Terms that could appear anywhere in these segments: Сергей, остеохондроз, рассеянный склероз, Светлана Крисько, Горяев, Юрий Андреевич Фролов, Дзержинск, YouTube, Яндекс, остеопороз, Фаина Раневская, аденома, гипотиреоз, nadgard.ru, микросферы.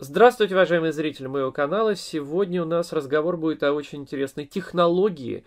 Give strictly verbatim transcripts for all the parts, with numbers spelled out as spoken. Здравствуйте, уважаемые зрители моего канала. Сегодня у нас разговор будет о очень интересной технологии,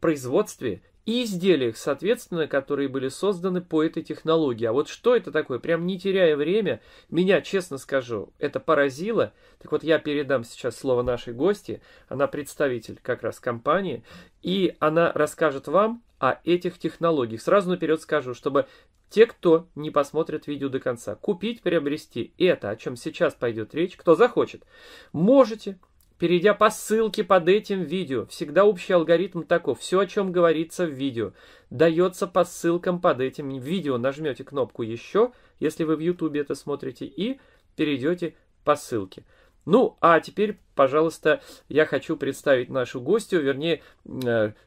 производстве и изделиях, соответственно, которые были созданы по этой технологии. А вот что это такое? Прям не теряя время, меня, честно скажу, это поразило. Так вот, я передам сейчас слово нашей гости. Она представитель как раз компании, и она расскажет вам о этих технологиях. Сразу наперед скажу, чтобы те, кто не посмотрит видео до конца, купить, приобрести это, о чем сейчас пойдет речь, кто захочет, можете, перейдя по ссылке под этим видео. Всегда общий алгоритм таков: все, о чем говорится в видео, дается по ссылкам под этим видео. Нажмете кнопку «Еще», если вы в YouTube это смотрите, и перейдете по ссылке. Ну, а теперь, пожалуйста, я хочу представить нашу гостью, вернее,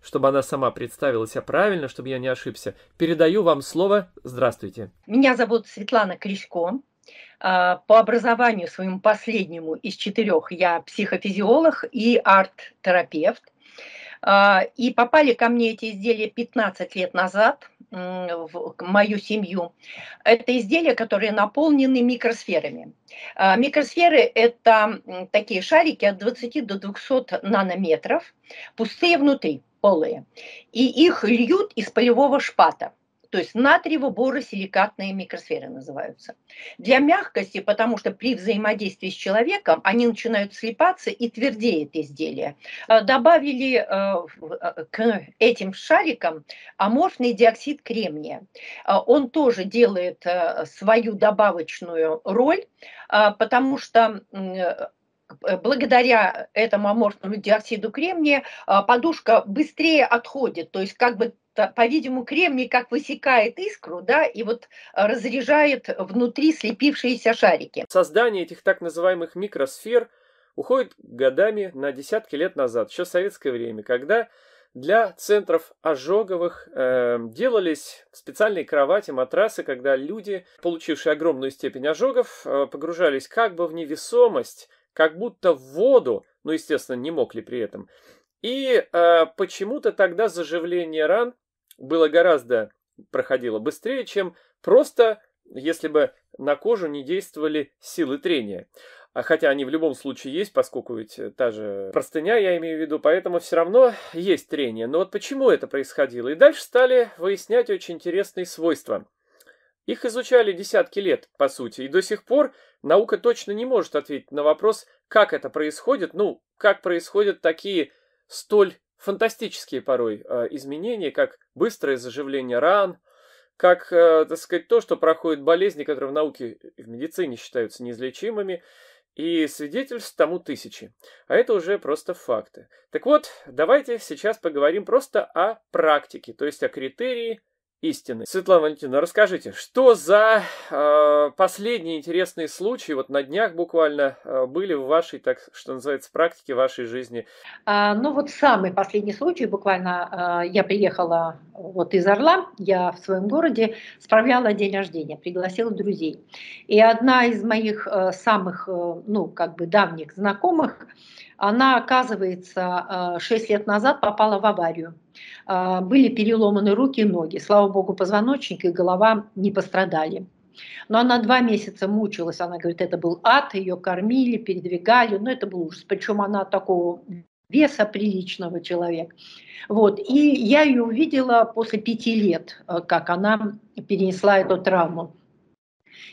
чтобы она сама представила себя правильно, чтобы я не ошибся. Передаю вам слово. Здравствуйте. Меня зовут Светлана Крисько. По образованию своему последнему из четырех я психофизиолог и арт-терапевт. И попали ко мне эти изделия пятнадцать лет назад в мою семью. Это изделия, которые наполнены микросферами. Микросферы – это такие шарики от двадцати до двухсот нанометров, пустые внутри, полые. И их льют из полевого шпата. То есть натриево-боросиликатные микросферы называются. Для мягкости, потому что при взаимодействии с человеком они начинают слипаться и твердеет изделие. Добавили к этим шарикам аморфный диоксид кремния. Он тоже делает свою добавочную роль, потому что благодаря этому аморфному диоксиду кремния подушка быстрее отходит, то есть как бы, по-видимому, кремний как высекает искру, да, и вот разряжает внутри слепившиеся шарики. Создание этих так называемых микросфер уходит годами, на десятки лет назад, еще в советское время, когда для центров ожоговых э, делались специальные кровати, матрасы, когда люди, получившие огромную степень ожогов, э, погружались как бы в невесомость, как будто в воду, ну, естественно, не мокли при этом. И э, почему-то тогда заживление ран было гораздо, проходило быстрее, чем просто, если бы на кожу не действовали силы трения. Хотя они в любом случае есть, поскольку ведь та же простыня, я имею в виду, поэтому все равно есть трение. Но вот почему это происходило? И дальше стали выяснять очень интересные свойства. Их изучали десятки лет, по сути, и до сих пор наука точно не может ответить на вопрос, как это происходит, ну, как происходят такие столь фантастические порой изменения, как быстрое заживление ран, как, так сказать, то, что проходят болезни, которые в науке и в медицине считаются неизлечимыми, и свидетельств тому тысячи. А это уже просто факты. Так вот, давайте сейчас поговорим просто о практике, то есть о критерии истины. Светлана Валентиновна, расскажите, что за э, последние интересные случаи, вот на днях буквально, э, были в вашей, так что называется, практике, вашей жизни? А, ну вот самый последний случай, буквально э, я приехала вот из Орла, я в своем городе справляла день рождения, пригласила друзей. И одна из моих э, самых, э, ну как бы давних знакомых, она, оказывается, шесть лет назад попала в аварию. Были переломаны руки и ноги. Слава богу, позвоночник и голова не пострадали. Но она два месяца мучилась. Она говорит, это был ад, ее кормили, передвигали. Но это был ужас. Причем она такого веса приличного человека. Вот. И я ее увидела после пяти лет, как она перенесла эту травму.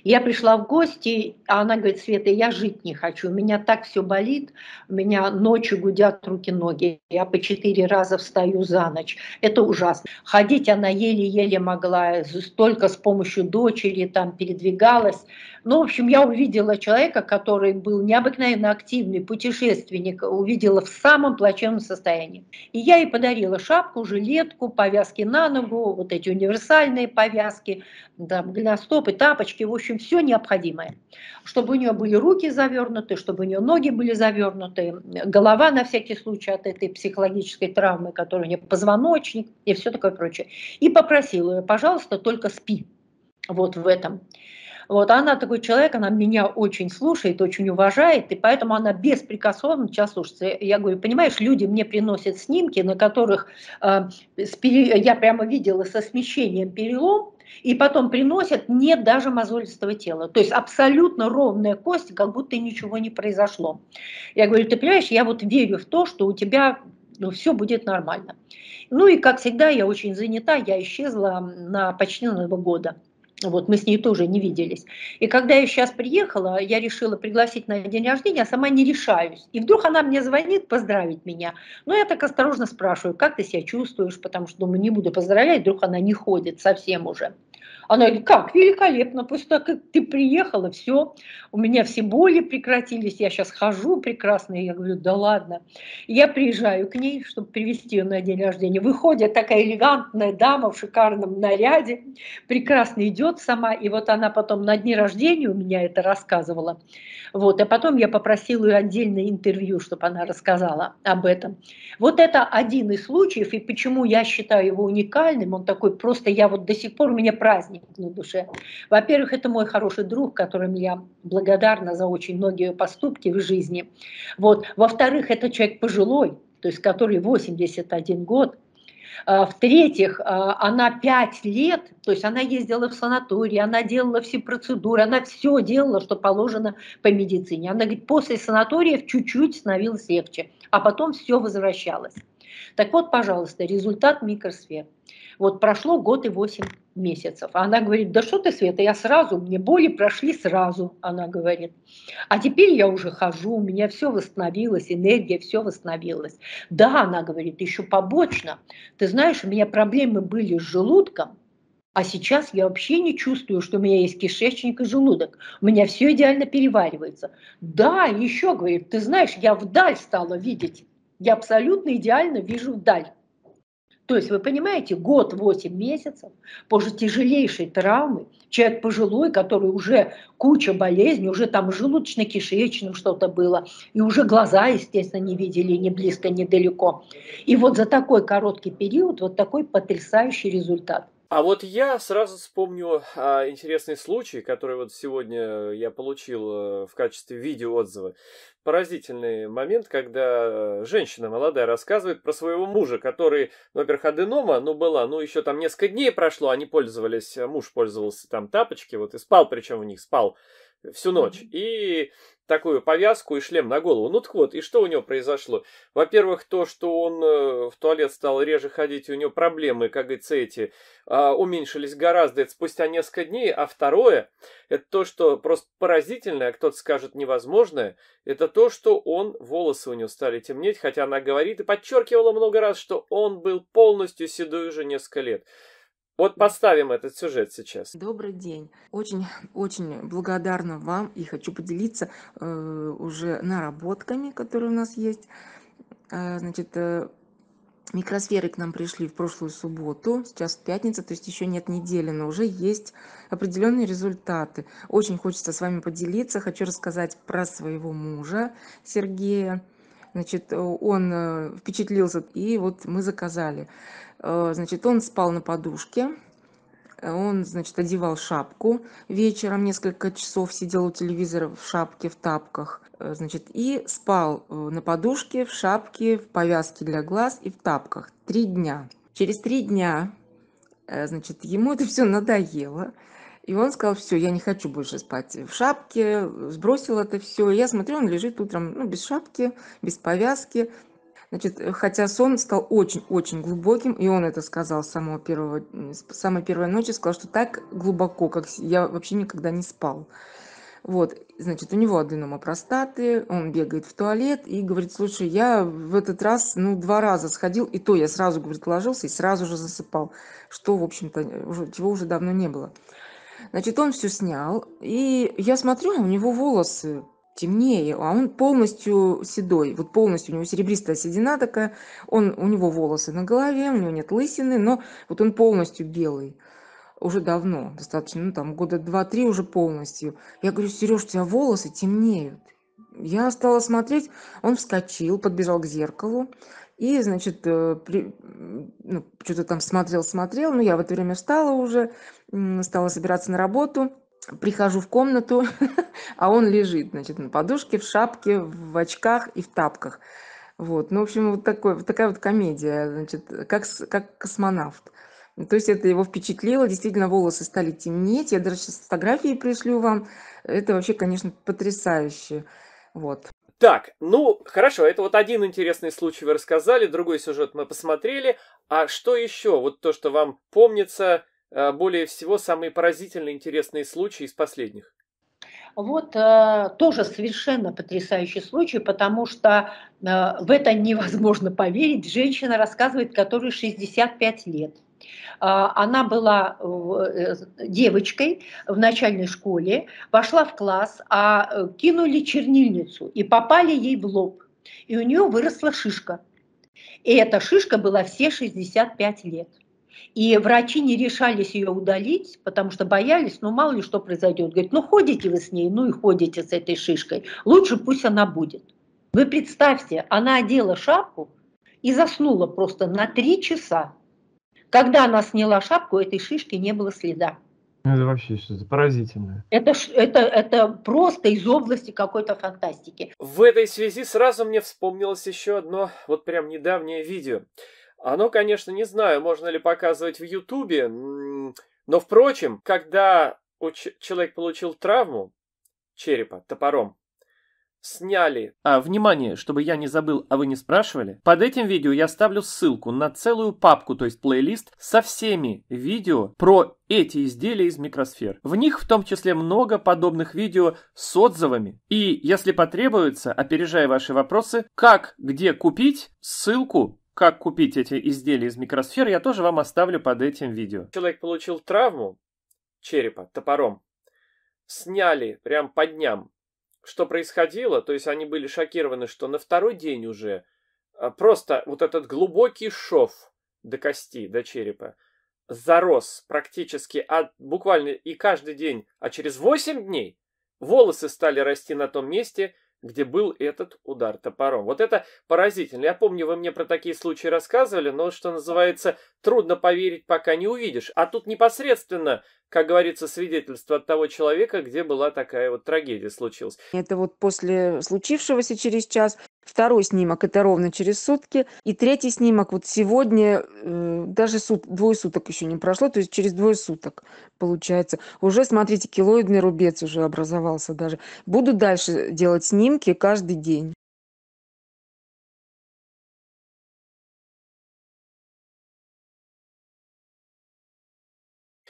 Я пришла в гости, а она говорит: Света, я жить не хочу, у меня так все болит, у меня ночью гудят руки-ноги, я по четыре раза встаю за ночь, это ужасно. Ходить она еле-еле могла, только с помощью дочери там передвигалась. Ну, в общем, я увидела человека, который был необыкновенно активный, путешественник, увидела в самом плачевном состоянии. И я ей подарила шапку, жилетку, повязки на ногу, вот эти универсальные повязки, там, голеностопы, тапочки, в общем, все необходимое, чтобы у нее были руки завернуты, чтобы у нее ноги были завернуты, голова на всякий случай от этой психологической травмы, которая у нее, позвоночник и все такое прочее. И попросила ее: пожалуйста, только спи вот в этом. Вот, она такой человек, она меня очень слушает, очень уважает, и поэтому она беспрекословно сейчас слушается. Я говорю: понимаешь, люди мне приносят снимки, на которых э, я прямо видела со смещением перелом, И потом приносят, нет даже мозолистого тела. То есть абсолютно ровная кость, как будто ничего не произошло. Я говорю, ты понимаешь, я вот верю в то, что у тебя ну, все будет нормально. Ну и, как всегда, я очень занята, я исчезла на почти на два года. Вот, мы с ней тоже не виделись. И когда я сейчас приехала, я решила пригласить на день рождения, а сама не решаюсь. И вдруг она мне звонит поздравить меня. Но я так осторожно спрашиваю, как ты себя чувствуешь, потому что думаю, не буду поздравлять, вдруг она не ходит совсем уже. Она говорит, как, великолепно, после того, как ты приехала, все, у меня все боли прекратились, я сейчас хожу прекрасно. Я говорю, да ладно. Я приезжаю к ней, чтобы привезти ее на день рождения. Выходит такая элегантная дама в шикарном наряде, прекрасно идет сама. И вот она потом на дни рождения у меня это рассказывала. Вот, а потом я попросила ее отдельное интервью, чтобы она рассказала об этом. Вот это один из случаев, и почему я считаю его уникальным, он такой просто, я вот до сих пор, у меня праздник на душе. Во-первых, это мой хороший друг, которому я благодарна за очень многие поступки в жизни. Вот. Во-вторых, это человек пожилой, то есть который восемьдесят один год. В-третьих, она пять лет, то есть она ездила в санаторий, она делала все процедуры, она все делала, что положено по медицине. Она говорит, после санаториев чуть-чуть становилось легче, а потом все возвращалось. Так вот, пожалуйста, результат микросфер. Вот прошло год и восемь месяцев. А она говорит, да что ты, Света, я сразу, мне боли прошли сразу, она говорит. А теперь я уже хожу, у меня все восстановилось, энергия, все восстановилась. Да, она говорит, еще побочно. Ты знаешь, у меня проблемы были с желудком, а сейчас я вообще не чувствую, что у меня есть кишечник и желудок. У меня все идеально переваривается. Да, еще, говорит, ты знаешь, я вдаль стала видеть. Я абсолютно идеально вижу вдаль. То есть, вы понимаете, год, восемь месяцев, после тяжелейшей травмы, человек пожилой, который уже куча болезней, уже там желудочно-кишечным что-то было, и уже глаза, естественно, не видели ни близко, ни далеко. И вот за такой короткий период вот такой потрясающий результат. А вот я сразу вспомню а, интересный случай, который вот сегодня я получил в качестве видеоотзыва. Поразительный момент, когда женщина молодая рассказывает про своего мужа, который, ну, во-первых, аденома, ну, была, ну, еще там несколько дней прошло, они пользовались, муж пользовался там тапочки, вот, и спал, причем в них спал всю ночь, и такую повязку и шлем на голову. Ну так вот, и что у него произошло? Во-первых, то, что он в туалет стал реже ходить, у него проблемы, как говорится, эти уменьшились гораздо, это спустя несколько дней. А второе, это то, что просто поразительное, кто-то скажет невозможное, это то, что он, волосы у него стали темнеть, хотя она говорит и подчеркивала много раз, что он был полностью седой уже несколько лет. Вот поставим этот сюжет сейчас. Добрый день. Очень-очень благодарна вам и хочу поделиться э, уже наработками, которые у нас есть. Э, значит, э, микросферы к нам пришли в прошлую субботу, сейчас пятница, то есть еще нет недели, но уже есть определенные результаты. Очень хочется с вами поделиться. Хочу рассказать про своего мужа Сергея. Значит, он впечатлился, и вот мы заказали. Значит, он спал на подушке, он, значит, одевал шапку вечером, несколько часов сидел у телевизора в шапке, в тапках, значит, и спал на подушке, в шапке, в повязке для глаз и в тапках три дня. Через три дня, значит, ему это все надоело. И он сказал, все, я не хочу больше спать в шапке, сбросил это все. Я смотрю, он лежит утром, ну, без шапки, без повязки. Значит, хотя сон стал очень-очень глубоким, и он это сказал с самого первого, с самой первой ночи, сказал, что так глубоко, как я вообще никогда не спал. Вот, значит, у него аденома простаты, он бегает в туалет и говорит, слушай, я в этот раз, ну, два раза сходил, и то я сразу, говорит, ложился и сразу же засыпал, что, в общем-то, чего уже давно не было. Значит, он все снял, и я смотрю, у него волосы темнее, а он полностью седой, вот полностью, у него серебристая седина такая, он, у него волосы на голове, у него нет лысины, но вот он полностью белый, уже давно, достаточно, ну там года два-три уже полностью. Я говорю, Сереж, у тебя волосы темнеют. Я стала смотреть, он вскочил, подбежал к зеркалу, и, значит, при... ну, что-то там смотрел-смотрел, но я в это время встала уже, стала собираться на работу, прихожу в комнату, а он лежит, значит, на подушке, в шапке, в очках и в тапках. Вот, ну, в общем, вот, такой, вот такая вот комедия, значит, как, как космонавт. То есть это его впечатлило, действительно волосы стали темнеть, я даже сейчас фотографии пришлю вам, это вообще, конечно, потрясающе, вот. Так, ну, хорошо, это вот один интересный случай вы рассказали, другой сюжет мы посмотрели, а что еще, вот то, что вам помнится, более всего, самые поразительные интересные случаи из последних? Вот тоже совершенно потрясающий случай, потому что в это невозможно поверить. Женщина рассказывает, которой шестьдесят пять лет. Она была девочкой в начальной школе, вошла в класс, а кинули чернильницу и попали ей в лоб. И у нее выросла шишка. И эта шишка была все шестьдесят пять лет. И врачи не решались ее удалить, потому что боялись, ну мало ли что произойдет. Говорит, ну ходите вы с ней, ну и ходите с этой шишкой. Лучше пусть она будет. Вы представьте, она одела шапку и заснула просто на три часа. Когда она сняла шапку, этой шишки не было следа. Это вообще что-то поразительное. Это, это, это просто из области какой-то фантастики. В этой связи сразу мне вспомнилось еще одно вот прям недавнее видео. Оно, конечно, не знаю, можно ли показывать в Ютубе, но, впрочем, когда человек получил травму черепа топором, сняли... А, внимание, чтобы я не забыл, а вы не спрашивали, под этим видео я ставлю ссылку на целую папку, то есть плейлист, со всеми видео про эти изделия из микросфер. В них в том числе много подобных видео с отзывами. И, если потребуется, опережая ваши вопросы, как, где купить, ссылку... Как купить эти изделия из микросфер, я тоже вам оставлю под этим видео. Человек получил травму черепа топором, сняли прям по дням, что происходило, то есть они были шокированы, что на второй день уже просто вот этот глубокий шов до кости, до черепа, зарос практически от, буквально и каждый день, а через восемь дней волосы стали расти на том месте, где был этот удар топором. Вот это поразительно. Я помню, вы мне про такие случаи рассказывали, но, что называется, трудно поверить, пока не увидишь. А тут непосредственно, как говорится, свидетельство от того человека, где была такая вот трагедия случилась. Это вот после случившегося через час. Второй снимок – это ровно через сутки. И третий снимок вот сегодня, даже сут, двое суток еще не прошло, то есть через двое суток получается. Уже, смотрите, килоидный рубец уже образовался даже. Буду дальше делать снимки каждый день.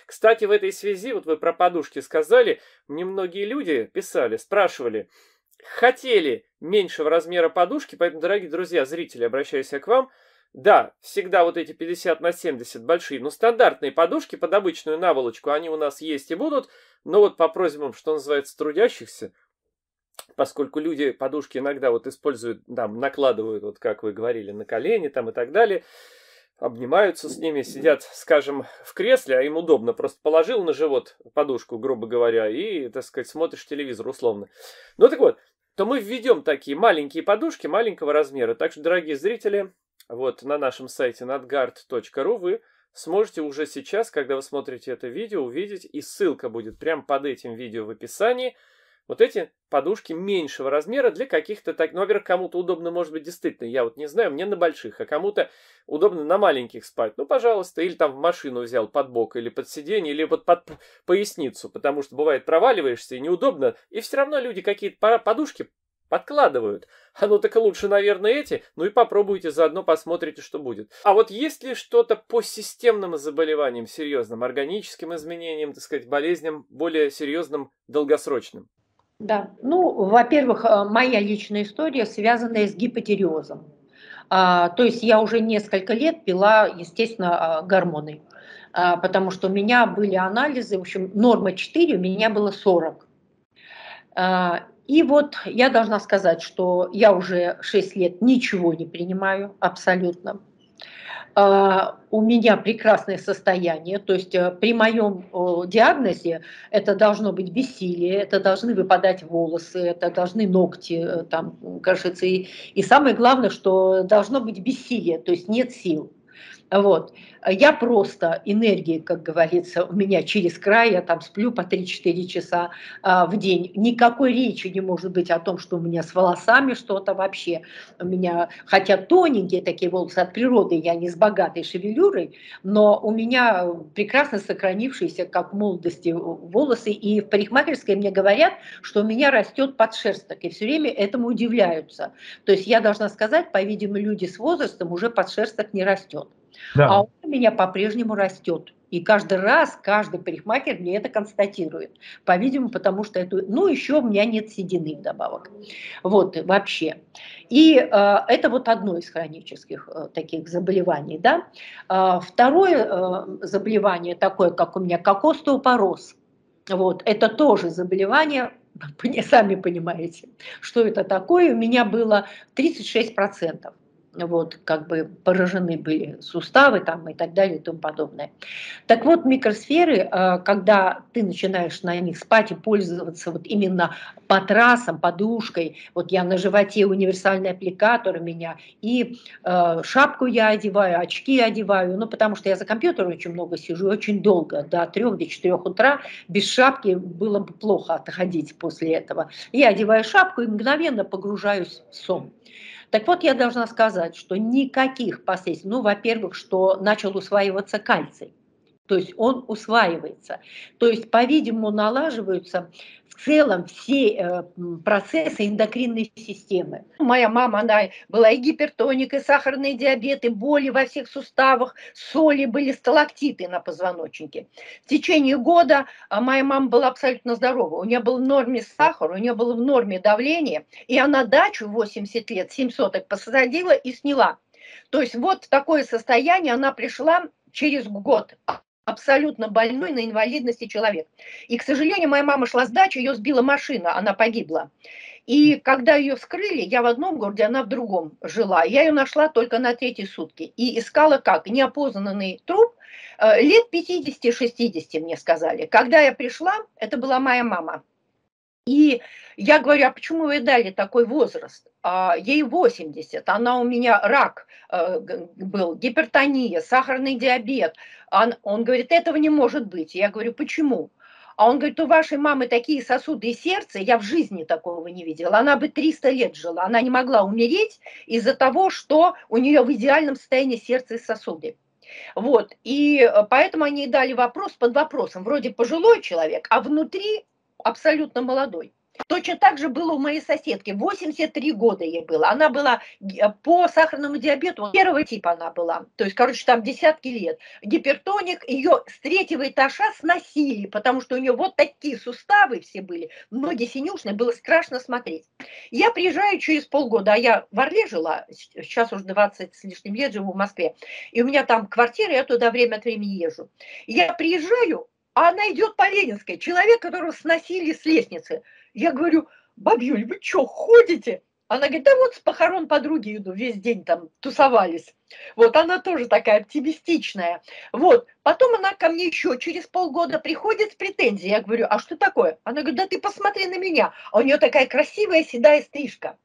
Кстати, в этой связи, вот вы про подушки сказали, мне многие люди писали, спрашивали, хотели меньшего размера подушки, поэтому, дорогие друзья, зрители, обращаюсь я к вам. Да, всегда вот эти пятьдесят на семьдесят большие, но стандартные подушки под обычную наволочку, они у нас есть и будут, но вот по просьбам, что называется, трудящихся, поскольку люди подушки иногда вот используют, там, накладывают, вот как вы говорили, на колени там и так далее, обнимаются с ними, сидят, скажем, в кресле, а им удобно, просто положил на живот подушку, грубо говоря, и, так сказать, смотришь телевизор условно. Ну так вот, то мы введем такие маленькие подушки маленького размера. Так что, дорогие зрители, вот на нашем сайте надгард точка ру вы сможете уже сейчас, когда вы смотрите это видео, увидеть, и ссылка будет прямо под этим видео в описании, вот эти подушки меньшего размера для каких-то так... Ну, во-первых, кому-то удобно, может быть, действительно, я вот не знаю, мне на больших, а кому-то удобно на маленьких спать. Ну, пожалуйста, или там в машину взял под бок, или под сиденье, или вот под поясницу, потому что бывает проваливаешься и неудобно, и все равно люди какие-то подушки подкладывают. А ну так и лучше, наверное, эти, ну и попробуйте заодно, посмотрите, что будет. А вот есть ли что-то по системным заболеваниям серьезным, органическим изменениям, так сказать, болезням более серьезным, долгосрочным? Да, ну, во-первых, моя личная история, связанная с гипотиреозом. А, то есть я уже несколько лет пила, естественно, гормоны, а, потому что у меня были анализы, в общем, норма четыре, у меня было сорок. А, и вот я должна сказать, что я уже шесть лет ничего не принимаю абсолютно. Uh, у меня прекрасное состояние, то есть uh, при моем uh, диагнозе это должно быть бессилие, это должны выпадать волосы, это должны ногти, uh, там, кажется, и, и самое главное, что должно быть бессилие, то есть нет сил. Вот. Я просто энергии, как говорится, у меня через край, я там сплю по три-четыре часа а, в день. Никакой речи не может быть о том, что у меня с волосами что-то вообще. У меня, хотя тоненькие такие волосы от природы, я не с богатой шевелюрой, но у меня прекрасно сохранившиеся, как в молодости, волосы. И в парикмахерской мне говорят, что у меня растет подшерсток, и все время этому удивляются. То есть я должна сказать, по-видимому, люди с возрастом уже подшерсток не растет. Да. А он у меня по-прежнему растет. И каждый раз, каждый парикмахер мне это констатирует. По-видимому, потому что это... Ну, еще у меня нет седины вдобавок. Вот, вообще. И э, это вот одно из хронических э, таких заболеваний, да. Э, второе э, заболевание, такое, как у меня, как остеопороз. Вот, это тоже заболевание... Сами понимаете, что это такое. У меня было тридцать шесть процентов. Вот, как бы поражены были суставы там, и так далее и тому подобное. Так вот, микросферы, когда ты начинаешь на них спать и пользоваться вот именно матрасом, подушкой, вот я на животе универсальный аппликатор у меня, и э, шапку я одеваю, очки одеваю, ну, потому что я за компьютером очень много сижу, очень долго, до трёх, до четырёх утра, без шапки было бы плохо отходить после этого. Я одеваю шапку и мгновенно погружаюсь в сон. Так вот, я должна сказать, что никаких последствий. Ну, во-первых, что начал усваиваться кальций, то есть он усваивается. То есть, по-видимому, налаживаются в целом все э, процессы эндокринной системы. Моя мама, она была и гипертоник, и сахарный диабет, и боли во всех суставах, соли были, сталактиты на позвоночнике. В течение года моя мама была абсолютно здорова. У нее был в норме сахар, у нее было в норме давление, и она дачу восемьдесят лет, семь соток посадила и сняла. То есть вот в такое состояние она пришла через год. Абсолютно больной на инвалидности человек. И, к сожалению, моя мама шла с дачи, ее сбила машина, она погибла. И когда ее вскрыли, я в одном городе, она в другом жила. Я ее нашла только на третьи сутки. И искала как? Неопознанный труп, лет пятидесяти-шестидесяти, мне сказали. Когда я пришла, это была моя мама. И я говорю, а почему вы дали такой возраст? Ей восемьдесят, она у меня рак был, гипертония, сахарный диабет. Он, он говорит, этого не может быть. Я говорю, почему? А он говорит, у вашей мамы такие сосуды и сердце, я в жизни такого не видела. Она бы триста лет жила, она не могла умереть из-за того, что у нее в идеальном состоянии сердце и сосуды. Вот, и поэтому они дали вопрос под вопросом. Вроде пожилой человек, а внутри... абсолютно молодой. Точно так же было у моей соседки. восемьдесят три года ей было. Она была по сахарному диабету первого типа она была. То есть, короче, там десятки лет. Гипертоник, ее с третьего этажа сносили, потому что у нее вот такие суставы все были. Ноги синюшные, было страшно смотреть. Я приезжаю через полгода, а я в Орле жила, сейчас уже двадцать с лишним лет живу в Москве. И у меня там квартира, я туда время от времени езжу. Я приезжаю, а она идет по Ленинской, человек, которого сносили с лестницы. Я говорю, бабьюль, вы что, ходите? Она говорит, да вот с похорон подруги иду, весь день там тусовались. Вот она тоже такая оптимистичная. Вот, потом она ко мне еще через полгода приходит с претензией. Я говорю, а что такое? Она говорит, да ты посмотри на меня. А у нее такая красивая седая стрижка.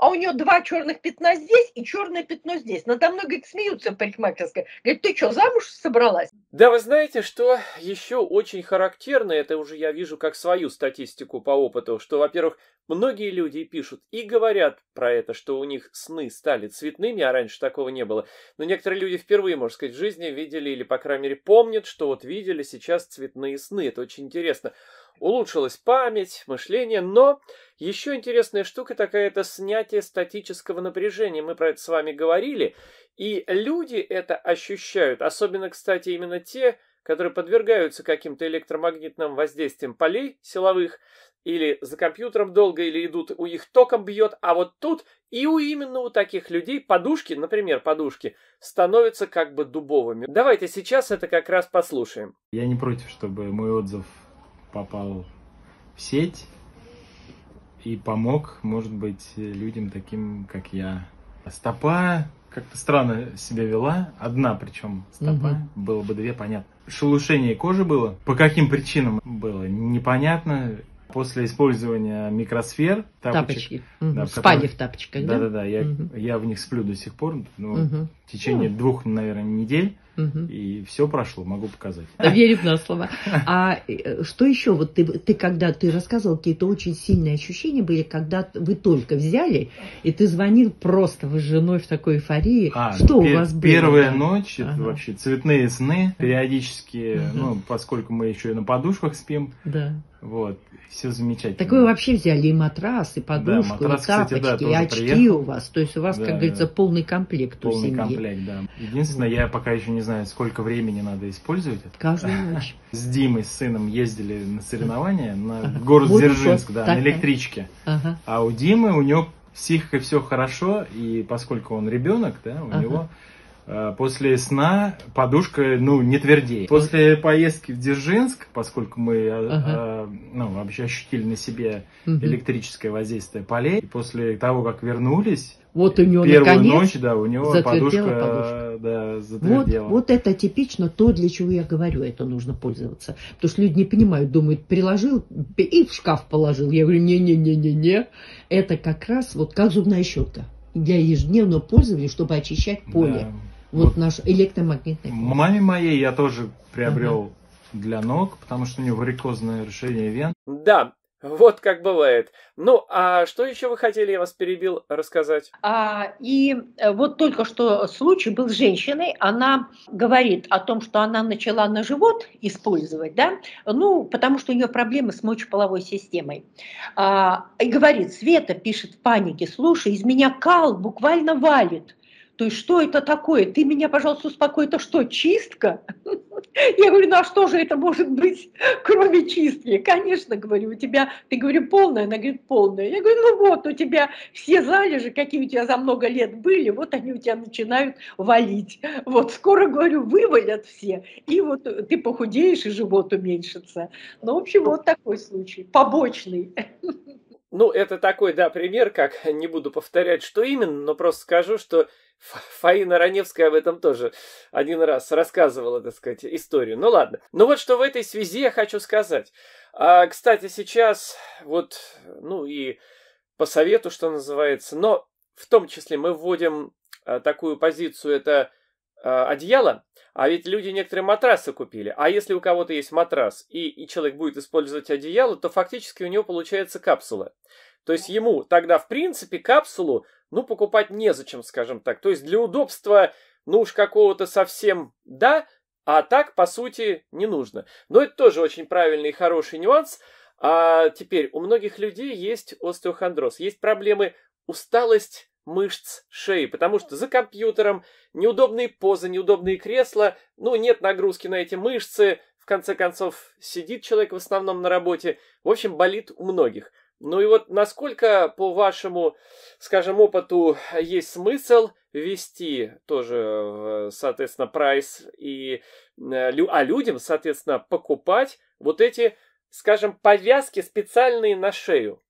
А у нее два черных пятна здесь и черное пятно здесь. Надо мной, говорит, смеются в парикмахерской. Говорит, ты что, замуж собралась? Да, вы знаете, что еще очень характерно, это уже я вижу как свою статистику по опыту, что, во-первых, многие люди пишут и говорят про это, что у них сны стали цветными, а раньше такого не было. Но некоторые люди впервые, можно сказать, в жизни видели или, по крайней мере, помнят, что вот видели сейчас цветные сны. Это очень интересно. Улучшилась память, мышление, но еще интересная штука такая, это снятие статического напряжения. Мы про это с вами говорили, и люди это ощущают, особенно, кстати, именно те, которые подвергаются каким-то электромагнитным воздействиям полей силовых, или за компьютером долго, или идут, у них током бьет, а вот тут и у именно у таких людей подушки, например, подушки, становятся как бы дубовыми. Давайте сейчас это как раз послушаем. Я не против, чтобы мой отзыв попал в сеть и помог, может быть, людям таким, как я. Стопа как-то странно себя вела, одна причем стопа, угу. Было бы две, понятно. Шелушение кожи было, по каким причинам было непонятно, После использования микросфер, тапочек, тапочки. Да, угу. Спали в тапочках, да? Да-да-да, я, угу. я в них сплю до сих пор, ну, угу. в течение угу. двух, наверное, недель, угу. и все прошло, могу показать. Верю на слова. А что еще, вот ты, ты когда ты рассказывал, какие-то очень сильные ощущения были, когда вы только взяли, и ты звонил просто, вы с женой в такой эйфории, а, что у вас было? Первая да? ночь, ага. это вообще цветные сны, периодически, угу. ну, поскольку мы еще и на подушках спим, да. Вот, все замечательно. Так вы вообще взяли и матрас, и подушку, да, матрас, и тапочки, кстати, да, и очки приехал. У вас. То есть у вас, да, как да. говорится, полный комплект полный у семьи. Полный комплект, да. Единственное, вот. Я пока еще не знаю, сколько времени надо использовать. Каждую ночь. С Димой, с сыном ездили на соревнования, на город Дзержинск, да, на электричке. А у Димы, у него психика все хорошо, и поскольку он ребенок, да, у него... После сна подушка, ну, не твердеет. После поездки в Дзержинск, поскольку мы ага. ну, вообще ощутили на себе угу. электрическое воздействие полей, и после того, как вернулись, вот у него первую ночь, да, у него подушка, подушка. Да, затвердела. Вот, вот это типично то, для чего я говорю, это нужно пользоваться. Потому что люди не понимают, думают, приложил и в шкаф положил. Я говорю, не-не-не-не-не. Это как раз вот как зубная щетка для ежедневного пользования, чтобы очищать поле. Да. Вот, вот наш электромагнитный поле. Маме моей я тоже приобрел ага. для ног, потому что у нее варикозное расширение вен. Да, вот как бывает. Ну, а что еще вы хотели, я вас перебил, рассказать? А, и вот только что случай был с женщиной. Она говорит о том, что она начала на живот использовать, да, ну, потому что у нее проблемы с мочеполовой системой. А, и говорит, Света пишет в панике, слушай, из меня кал буквально валит. То есть, что это такое? Ты меня, пожалуйста, успокой. Это что, чистка? Я говорю, ну а что же это может быть, кроме чистки? Конечно, говорю, у тебя, ты говорю, полная, она говорит, полная. Я говорю, ну вот, у тебя все залежи, какие у тебя за много лет были, вот они у тебя начинают валить. Вот скоро, говорю, вывалят все, и вот ты похудеешь, и живот уменьшится. Ну, в общем, вот такой случай, побочный. Ну, это такой, да, пример, как не буду повторять, что именно, но просто скажу, что Фаина Раневская об этом тоже один раз рассказывала, так сказать, историю. Ну ладно. Ну вот что в этой связи я хочу сказать. А, кстати, сейчас вот, ну и по совету, что называется, но в том числе мы вводим а, такую позицию, это а, одеяло, а ведь люди некоторые матрасы купили. А если у кого-то есть матрас, и, и человек будет использовать одеяло, то фактически у него получается капсула. То есть ему тогда, в принципе, капсулу, ну, покупать незачем, скажем так. То есть для удобства, ну уж какого-то совсем да, а так, по сути, не нужно. Но это тоже очень правильный и хороший нюанс. А теперь, у многих людей есть остеохондроз, есть проблемы, усталость мышц шеи, потому что за компьютером неудобные позы, неудобные кресла, ну, нет нагрузки на эти мышцы, в конце концов, сидит человек в основном на работе, в общем, болит у многих. Ну и вот насколько, по вашему, скажем, опыту, есть смысл ввести тоже, соответственно, прайс, и, а людям, соответственно, покупать вот эти, скажем, повязки специальные на шею?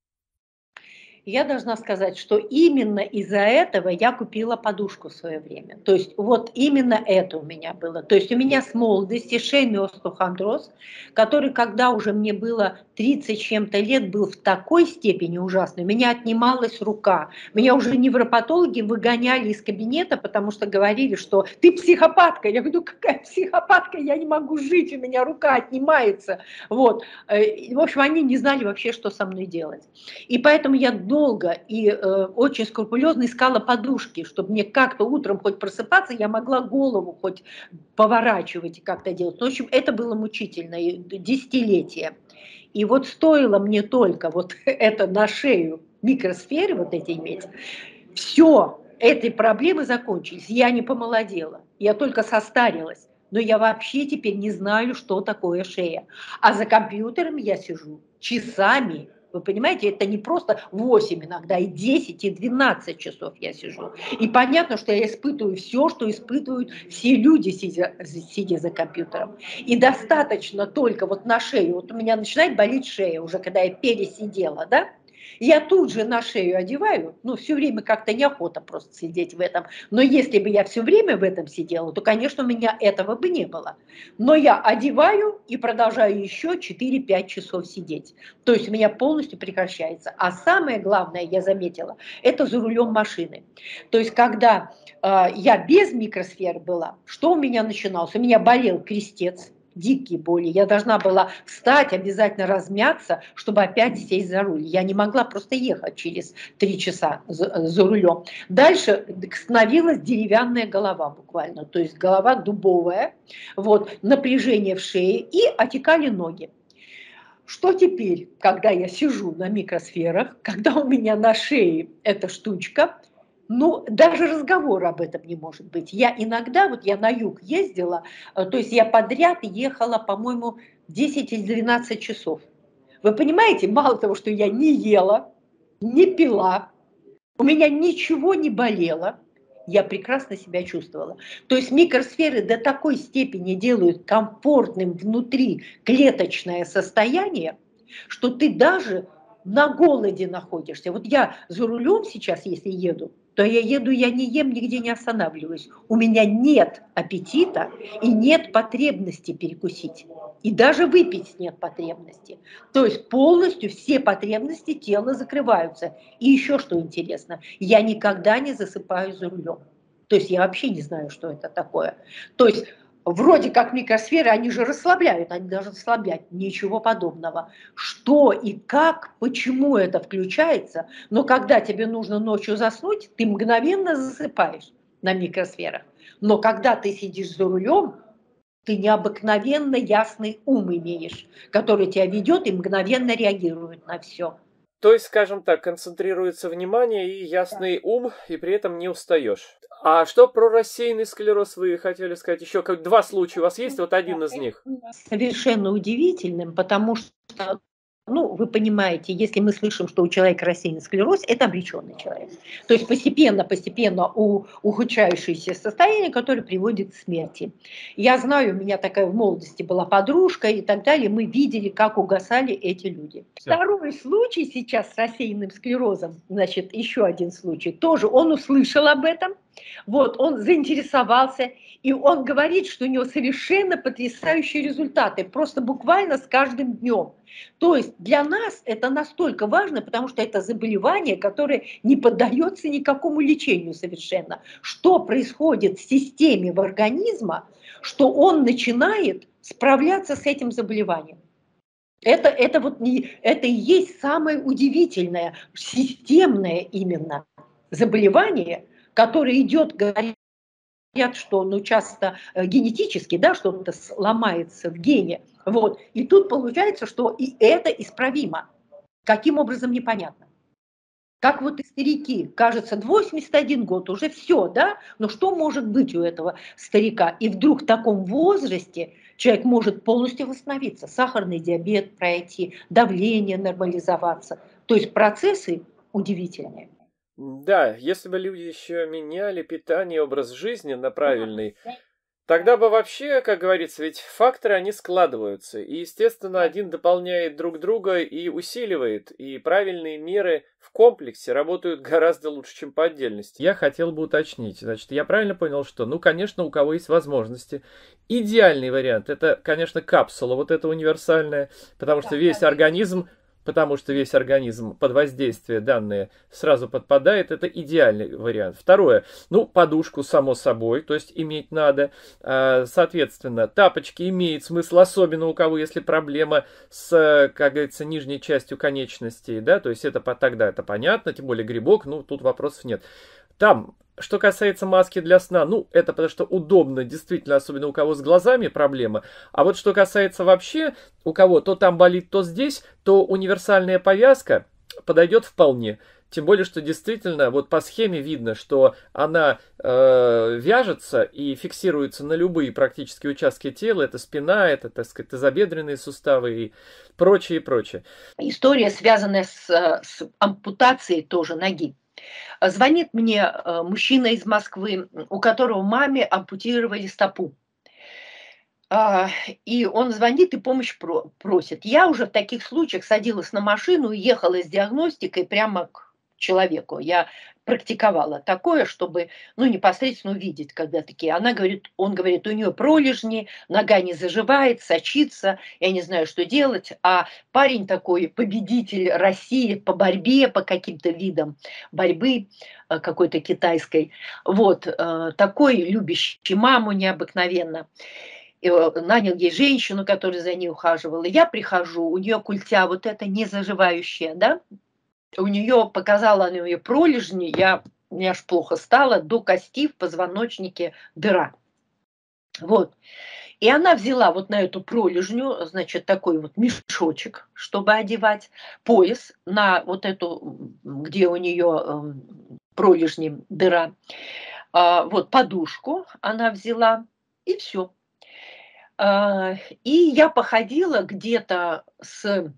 Я должна сказать, что именно из-за этого я купила подушку в свое время. То есть вот именно это у меня было. То есть у меня с молодости шейный остеохондроз, который, когда уже мне было тридцать чем-то лет, был в такой степени ужасный. У меня отнималась рука. Меня уже невропатологи выгоняли из кабинета, потому что говорили, что ты психопатка. Я говорю, какая психопатка, я не могу жить, у меня рука отнимается. Вот. В общем, они не знали вообще, что со мной делать. И поэтому я думала, долго и э, очень скрупулезно искала подушки, чтобы мне как-то утром хоть просыпаться, я могла голову хоть поворачивать и как-то делать. В общем, это было мучительно, десятилетие. И вот стоило мне только вот это на шею микросферы вот эти иметь, все, этой проблемы закончились. Я не помолодела, я только состарилась, но я вообще теперь не знаю, что такое шея. А за компьютером я сижу часами. Вы понимаете, это не просто восемь иногда, и десять, и двенадцать часов я сижу. И понятно, что я испытываю все, что испытывают все люди, сидя, сидя за компьютером. И достаточно только вот на шею, вот у меня начинает болеть шея уже, когда я пересидела, да? Я тут же на шею одеваю, ну, все время как-то неохота просто сидеть в этом. Но если бы я все время в этом сидела, то, конечно, у меня этого бы не было. Но я одеваю и продолжаю еще четыре-пять часов сидеть. То есть у меня полностью прекращается. А самое главное, я заметила, это за рулем машины. То есть когда э, я без микросфер была, что у меня начиналось? У меня болел крестец. Дикие боли. Я должна была встать, обязательно размяться, чтобы опять сесть за руль. Я не могла просто ехать через три часа за, за рулем. Дальше становилась деревянная голова буквально, то есть голова дубовая, вот, напряжение в шее и отекали ноги. Что теперь, когда я сижу на микросферах, когда у меня на шее эта штучка? Ну, даже разговора об этом не может быть. Я иногда, вот я на юг ездила, то есть я подряд ехала, по-моему, десять или двенадцать часов. Вы понимаете, мало того, что я не ела, не пила, у меня ничего не болело, я прекрасно себя чувствовала. То есть микросферы до такой степени делают комфортным внутри клеточное состояние, что ты даже на голоде находишься. Вот я за рулем сейчас, если еду, то я еду, я не ем, нигде не останавливаюсь. У меня нет аппетита и нет потребности перекусить. И даже выпить нет потребности. То есть полностью все потребности тела закрываются. И еще что интересно, я никогда не засыпаю за рулем. То есть я вообще не знаю, что это такое. То есть вроде как микросферы, они же расслабляют, они должны расслаблять, ничего подобного. Что и как, почему это включается, но когда тебе нужно ночью заснуть, ты мгновенно засыпаешь на микросферах. Но когда ты сидишь за рулем, ты необыкновенно ясный ум имеешь, который тебя ведет и мгновенно реагирует на все. То есть, скажем так, концентрируется внимание и ясный ум, и при этом не устаешь. А что про рассеянный склероз вы хотели сказать? Еще как два случая у вас есть, вот один из них. Совершенно удивительным, потому что, ну, вы понимаете, если мы слышим, что у человека рассеянный склероз, это обреченный человек. То есть постепенно, постепенно у, ухудшающееся состояние, которое приводит к смерти. Я знаю, у меня такая в молодости была подружка и так далее, мы видели, как угасали эти люди. Все. Второй случай сейчас с рассеянным склерозом, значит, еще один случай, тоже он услышал об этом, вот, он заинтересовался, и он говорит, что у него совершенно потрясающие результаты, просто буквально с каждым днем. То есть для нас это настолько важно, потому что это заболевание, которое не поддается никакому лечению совершенно. Что происходит в системе в организме, что он начинает справляться с этим заболеванием. Это, это, вот не, это и есть самое удивительное, системное именно заболевание, которое идет, говорят, что ну, часто генетически, да, что-то сломается в гене. Вот. И тут получается, что и это исправимо. Каким образом, непонятно. Как вот и старики, кажется, восемьдесят один год, уже все, да? Но что может быть у этого старика? И вдруг в таком возрасте человек может полностью восстановиться, сахарный диабет пройти, давление нормализоваться. То есть процессы удивительные. Да, если бы люди еще меняли питание, образ жизни на правильный, тогда бы вообще, как говорится, ведь факторы, они складываются. И, естественно, один дополняет друг друга и усиливает. И правильные меры в комплексе работают гораздо лучше, чем по отдельности. Я хотел бы уточнить. Значит, я правильно понял, что, ну, конечно, у кого есть возможности. Идеальный вариант – это, конечно, капсула, вот эта универсальная, потому что весь организм... потому что весь организм под воздействие данные сразу подпадает, это идеальный вариант. Второе, ну, подушку, само собой, то есть иметь надо. Соответственно, тапочки имеют смысл, особенно у кого, если проблема с, как говорится, нижней частью конечностей, да, то есть это тогда это понятно, тем более грибок, ну, тут вопросов нет. Там, что касается маски для сна, ну, это потому что удобно, действительно, особенно у кого с глазами проблема. А вот что касается вообще, у кого то там болит, то здесь, то универсальная повязка подойдет вполне. Тем более, что действительно, вот по схеме видно, что она э, вяжется и фиксируется на любые практически участки тела. Это спина, это, так сказать, тазобедренные суставы и прочее, прочее. История, связанная с, с ампутацией тоже ноги. Звонит мне мужчина из Москвы, у которого маме ампутировали стопу. и он звонит и помощь просит. Я уже в таких случаях садилась на машину и ехала с диагностикой прямо к человеку. Я практиковала такое, чтобы ну, непосредственно увидеть, когда такие. Она говорит, он говорит, у нее пролежни, нога не заживает, сочится, я не знаю, что делать. А парень такой, победитель России по борьбе, по каким-то видам борьбы, какой-то китайской, вот, такой любящий маму необыкновенно. И нанял ей женщину, которая за ней ухаживала. Я прихожу, у нее культя вот эта незаживающая, да, у нее показала она ее пролежни, я, мне аж плохо стало, до кости в позвоночнике дыра. Вот. И она взяла вот на эту пролежню, значит, такой вот мешочек, чтобы одевать, пояс на вот эту, где у нее пролежни дыра, вот подушку она взяла, и все. И я походила где-то с,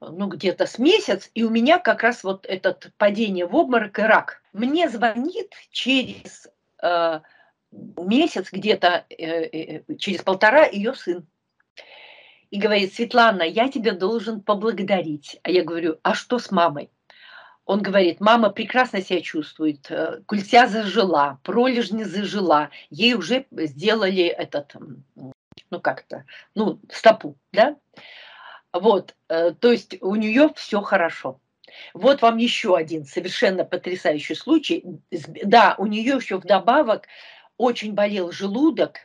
ну, где-то с месяц, и у меня как раз вот это падение в обморок и рак. Мне звонит через э, месяц, где-то э, через полтора ее сын. И говорит, Светлана, я тебя должен поблагодарить. А я говорю, а что с мамой? Он говорит, мама прекрасно себя чувствует, культя зажила, пролежня зажила, ей уже сделали этот, ну как-то, ну стопу, да? Вот, то есть у нее все хорошо. Вот вам еще один совершенно потрясающий случай. Да, у нее еще вдобавок очень болел желудок,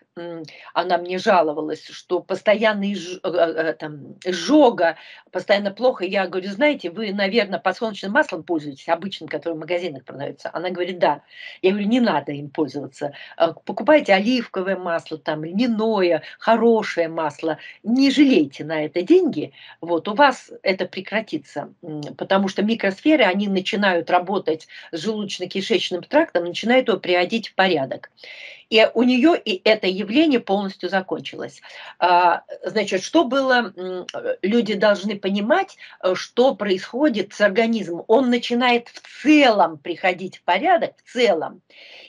она мне жаловалась, что постоянно изжога, постоянно плохо. Я говорю, знаете, вы, наверное, подсолнечным маслом пользуетесь, обычным, которое в магазинах продается. Она говорит, да. Я говорю, не надо им пользоваться. Покупайте оливковое масло, там, льняное, хорошее масло. Не жалейте на это деньги. Вот, у вас это прекратится, потому что микросферы, они начинают работать с желудочно-кишечным трактом, начинают его приводить в порядок. И у нее и это явление полностью закончилось. Значит, что было, люди должны понимать, что происходит с организмом. Он начинает в целом приходить в порядок, в целом.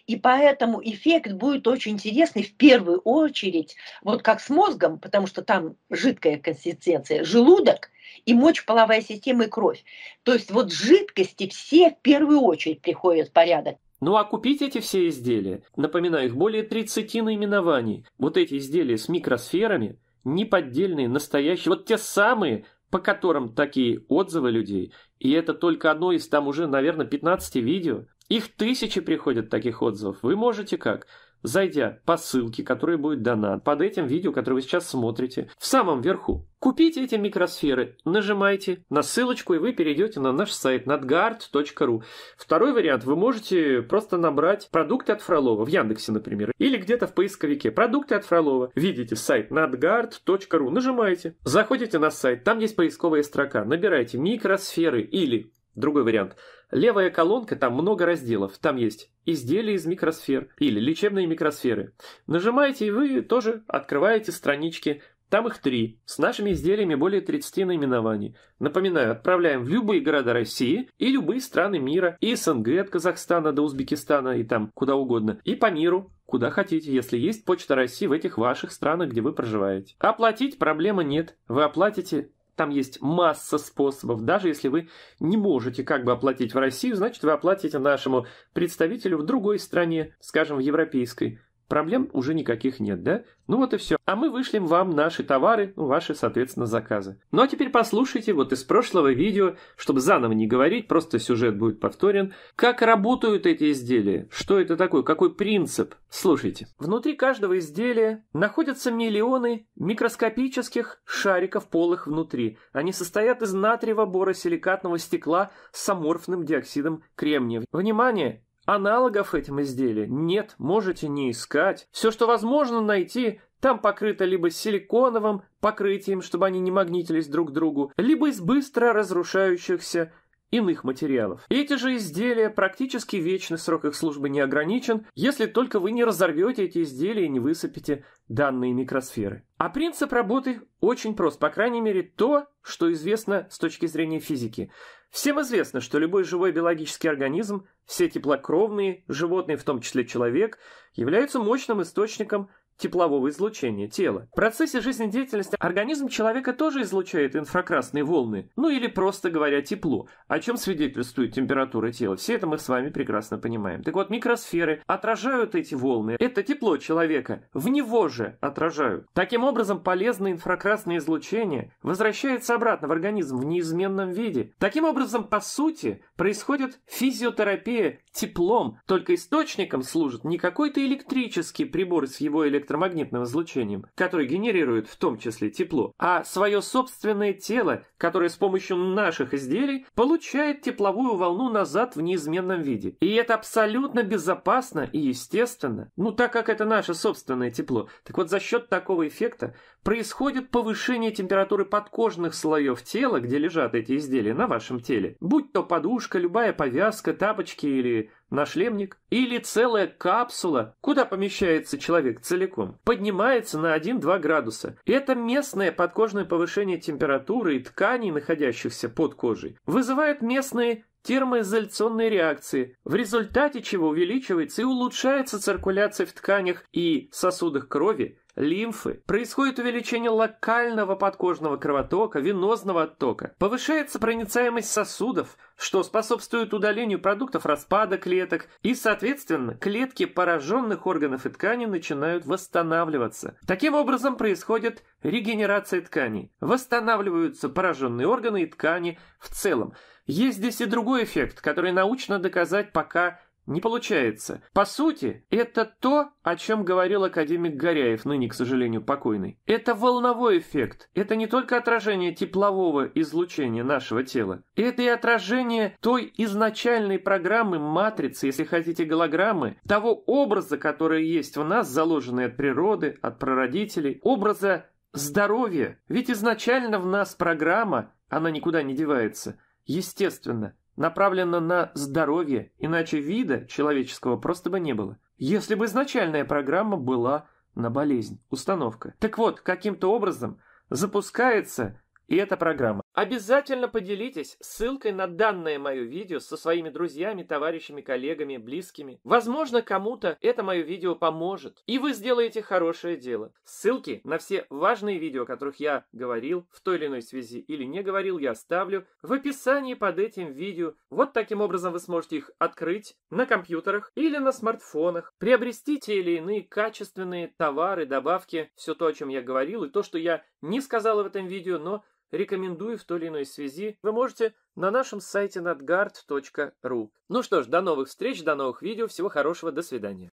И поэтому эффект будет очень интересный в первую очередь, вот как с мозгом, потому что там жидкая консистенция, желудок, и мочеполовая система, и кровь. То есть вот жидкости все в первую очередь приходят в порядок. Ну а купить эти все изделия, напоминаю, их более тридцати наименований, вот эти изделия с микросферами, неподдельные, настоящие, вот те самые, по которым такие отзывы людей, и это только одно из там уже, наверное, пятнадцати видео, их тысячи приходят таких отзывов, вы можете как? Зайдя по ссылке, которая будет дана под этим видео, которое вы сейчас смотрите, в самом верху. Купите эти микросферы, нажимайте на ссылочку, и вы перейдете на наш сайт надгард точка ру. Второй вариант, вы можете просто набрать продукты от Фролова в Яндексе, например, или где-то в поисковике. Продукты от Фролова. Видите сайт надгард точка ру, нажимаете, заходите на сайт, там есть поисковая строка, набирайте микросферы или... Другой вариант. Левая колонка, там много разделов. Там есть изделия из микросфер или лечебные микросферы. Нажимаете, и вы тоже открываете странички. Там их три. С нашими изделиями более тридцати наименований. Напоминаю, отправляем в любые города России и любые страны мира. И СНГ от Казахстана до Узбекистана и там куда угодно. И по миру. Куда хотите, если есть Почта России в этих ваших странах, где вы проживаете. Оплатить проблемы нет. Вы оплатите... Там есть масса способов. Даже если вы не можете как бы оплатить в Россию, значит, вы оплатите нашему представителю в другой стране, скажем, в европейской. Проблем уже никаких нет, да? Ну вот и все. А мы вышлем вам наши товары, ваши, соответственно, заказы. Ну а теперь послушайте вот из прошлого видео, чтобы заново не говорить, просто сюжет будет повторен. Как работают эти изделия? Что это такое? Какой принцип? Слушайте. Внутри каждого изделия находятся миллионы микроскопических шариков полых внутри. Они состоят из натриевого боросиликатного стекла с аморфным диоксидом кремния. Внимание! Аналогов этим изделиям нет, можете не искать. Все, что возможно найти, там покрыто либо силиконовым покрытием, чтобы они не магнитились друг к другу, либо из быстро разрушающихся иных материалов. Эти же изделия практически вечный срок их службы не ограничен, если только вы не разорвете эти изделия и не высыпете данные микросферы. А принцип работы очень прост, по крайней мере то, что известно с точки зрения физики. Всем известно, что любой живой биологический организм, все теплокровные животные, в том числе человек, являются мощным источником теплового излучения тела. В процессе жизнедеятельности организм человека тоже излучает инфракрасные волны, ну или просто говоря тепло, о чем свидетельствует температура тела. Все это мы с вами прекрасно понимаем. Так вот, микросферы отражают эти волны, это тепло человека, в него же отражают. Таким образом, полезное инфракрасное излучение возвращается обратно в организм в неизменном виде. Таким образом, по сути, происходит физиотерапия теплом, только источником служит не какой-то электрический прибор с его электроэнергией, электромагнитным излучением, который генерирует в том числе тепло, а свое собственное тело, которое с помощью наших изделий получает тепловую волну назад в неизменном виде. И это абсолютно безопасно и естественно, ну так как это наше собственное тепло. Так вот, за счет такого эффекта происходит повышение температуры подкожных слоев тела, где лежат эти изделия на вашем теле, будь то подушка, любая повязка, тапочки или нашлемник, или целая капсула, куда помещается человек целиком, поднимается на один-два градуса. Это местное подкожное повышение температуры и тканей, находящихся под кожей, вызывает местные термоизоляционные реакции, в результате чего увеличивается и улучшается циркуляция в тканях и сосудах крови, лимфы, происходит увеличение локального подкожного кровотока, венозного оттока, повышается проницаемость сосудов, что способствует удалению продуктов распада клеток, и, соответственно, клетки пораженных органов и тканей начинают восстанавливаться. Таким образом происходит регенерация тканей, восстанавливаются пораженные органы и ткани в целом. Есть здесь и другой эффект, который научно доказать пока не получается. По сути, это то, о чем говорил академик Горяев, ныне, к сожалению, покойный. Это волновой эффект. Это не только отражение теплового излучения нашего тела. Это и отражение той изначальной программы, матрицы, если хотите, голограммы, того образа, который есть в нас, заложенный от природы, от прародителей, образа здоровья. Ведь изначально в нас программа, она никуда не девается, естественно, направлена на здоровье, иначе вида человеческого просто бы не было. Если бы изначальная программа была на болезнь, установка. Так вот, каким-то образом запускается и эта программа. Обязательно поделитесь ссылкой на данное мое видео со своими друзьями, товарищами, коллегами, близкими. Возможно, кому-то это мое видео поможет, и вы сделаете хорошее дело. Ссылки на все важные видео, о которых я говорил в той или иной связи или не говорил, я оставлю в описании под этим видео. Вот таким образом вы сможете их открыть на компьютерах или на смартфонах, приобрести те или иные качественные товары, добавки, все то, о чем я говорил, и то, что я не сказал в этом видео, но рекомендую в той или иной связи, вы можете на нашем сайте надгард точка ру. Ну что ж, до новых встреч, до новых видео, всего хорошего, до свидания.